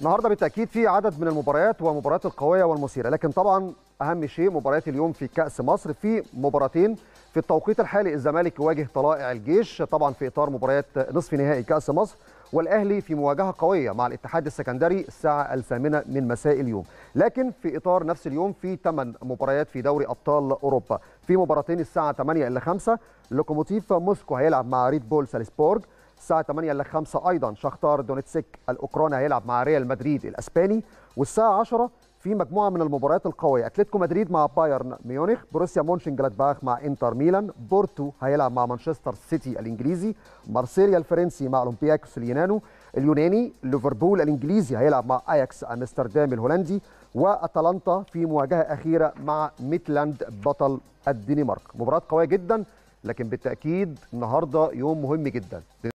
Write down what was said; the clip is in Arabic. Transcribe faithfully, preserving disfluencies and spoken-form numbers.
النهارده بالتاكيد في عدد من المباريات ومباريات القويه والمثيره، لكن طبعا اهم شيء مباريات اليوم في كاس مصر. في مباراتين في التوقيت الحالي، الزمالك يواجه طلائع الجيش طبعا في اطار مباريات نصف نهائي كاس مصر، والاهلي في مواجهه قويه مع الاتحاد السكندري الساعه الثامنه من مساء اليوم. لكن في اطار نفس اليوم في ثمان مباريات في دوري ابطال اوروبا، في مباراتين الساعه ثمانية إلى خمسة، لوكوموتيف موسكو هيلعب مع ريد بول سالزبورغ الساعة ثمانية إلى خمسة أيضا، شختار دونيتسك الأوكراني هيلعب مع ريال مدريد الأسباني، والساعة عشرة في مجموعة من المباريات القوية، أتلتيكو مدريد مع بايرن ميونخ، بروسيا مونشنجلادباخ مع إنتر ميلان، بورتو هيلعب مع مانشستر سيتي الإنجليزي، مارسيليا الفرنسي مع أولمبياكوس اليوناني، اليوناني ليفربول الإنجليزي هيلعب مع أياكس أمستردام الهولندي، وأتالانتا في مواجهة أخيرة مع ميتلاند بطل الدنمارك. مباراة قوية جدا، لكن بالتأكيد النهارده يوم مهم جدا.